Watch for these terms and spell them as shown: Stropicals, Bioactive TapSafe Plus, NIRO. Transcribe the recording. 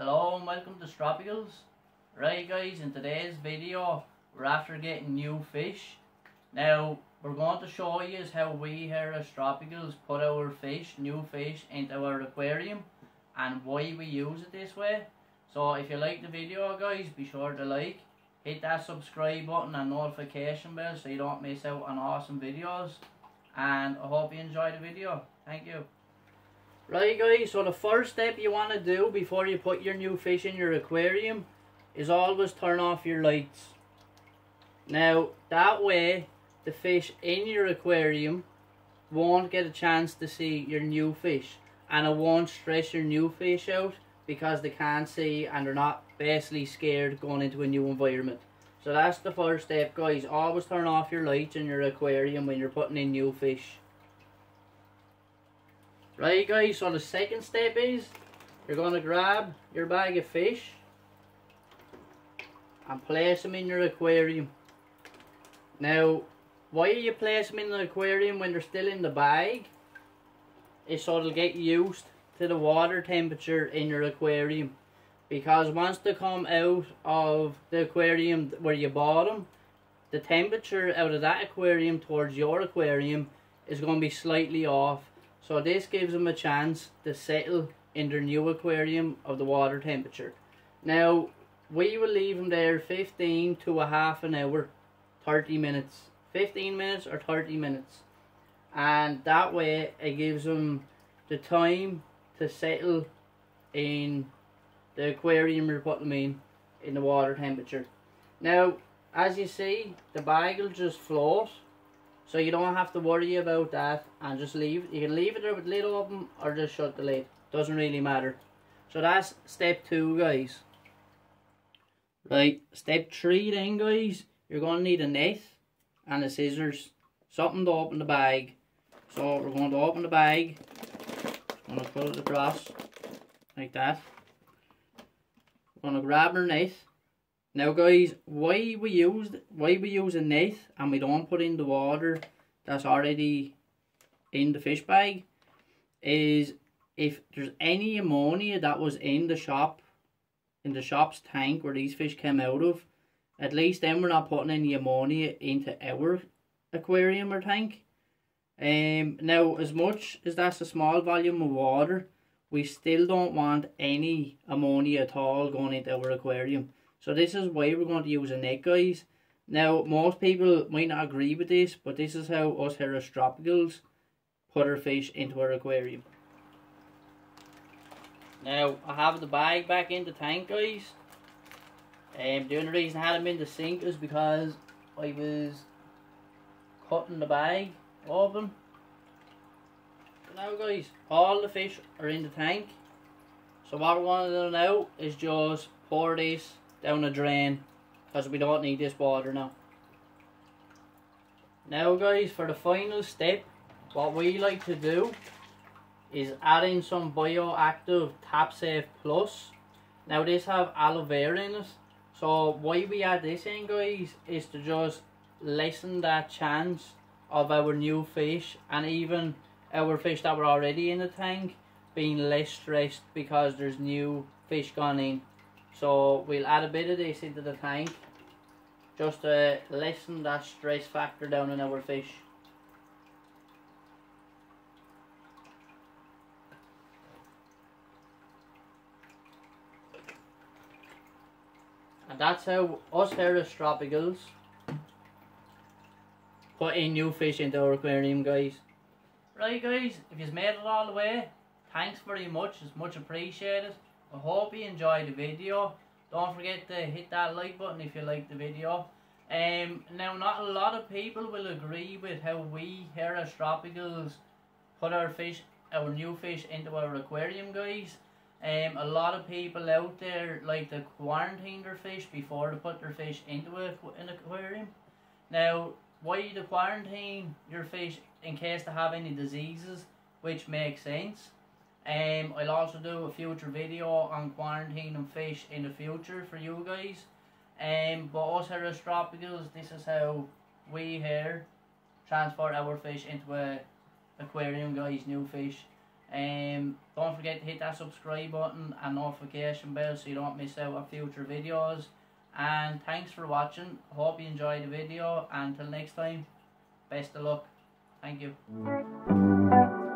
Hello and welcome to Stropicals. Right guys, in today's video we're after getting new fish. Now we're going to show you how we here at Stropicals put our fish, new fish, into our aquarium and why we use it this way. So if you like the video guys, be sure to like, hit that subscribe button and notification bell so you don't miss out on awesome videos, and I hope you enjoy the video. Thank you. Right guys, so the first step you want to do before you put your new fish in your aquarium is always turn off your lights. Now that way the fish in your aquarium won't get a chance to see your new fish, and it won't stress your new fish out because they can't see and they're not basically scared going into a new environment. So that's the first step guys, always turn off your lights in your aquarium when you're putting in new fish. Right guys, so the second step is you're going to grab your bag of fish and place them in your aquarium. Now why you place them in the aquarium when they're still in the bag is so they'll get used to the water temperature in your aquarium, because once they come out of the aquarium where you bought them, the temperature out of that aquarium towards your aquarium is going to be slightly off. So this gives them a chance to settle in their new aquarium of the water temperature. Now we will leave them there 15 to a half an hour, 30 minutes, 15 minutes or 30 minutes. And that way it gives them the time to settle in the aquarium you're putting them in the water temperature. Now as you see, the bag will just float, so you don't have to worry about that, and just leave it. You can leave it there with the lid open or just shut the lid. Doesn't really matter. So that's step 2 guys. Right, step 3 then guys, you're going to need a net and a scissors. Something to open the bag. So we're going to open the bag. I'm going to put it across like that. We're going to grab our net. Now guys, why we use a net and we don't put in the water that's already in the fish bag is if there's any ammonia that was in the shop, in the shop's tank where these fish came out of, at least then we're not putting any ammonia into our aquarium or tank. Now as much as that's a small volume of water, we still don't want any ammonia at all going into our aquarium. So this is why we're going to use a net guys. Now most people might not agree with this, but this is how us here at Stropicals put our fish into our aquarium. Now I have the bag back in the tank guys. The only reason I had them in the sink is because I was cutting the bag open. Now guys, all the fish are in the tank. So what we're going to do now is just pour this down the drain, because we don't need this water now. Now guys, for the final step, what we like to do is add in some Bioactive TapSafe Plus. Now this have aloe vera in it, so why we add this in guys is to just lessen that chance of our new fish and even our fish that were already in the tank being less stressed because there's new fish gone in. So we'll add a bit of this into the tank just to lessen that stress factor down in our fish. And that's how us here at Stropicals put in new fish into our aquarium guys. Right guys, if you've made it all the way, thanks very much, it's much appreciated. I hope you enjoyed the video. Don't forget to hit that like button if you like the video. Now not a lot of people will agree with how we here at Stropicals put our fish, our new fish, into our aquarium guys. A lot of people out there like to quarantine their fish before they put their fish into an aquarium. Now why to quarantine your fish in case they have any diseases, which makes sense. I'll also do a future video on quarantining fish in the future for you guys. But us here at Stropicals, this is how we here transport our fish into an aquarium guys, new fish. Don't forget to hit that subscribe button and notification bell so you don't miss out on future videos. And thanks for watching. Hope you enjoyed the video. Until next time, best of luck. Thank you.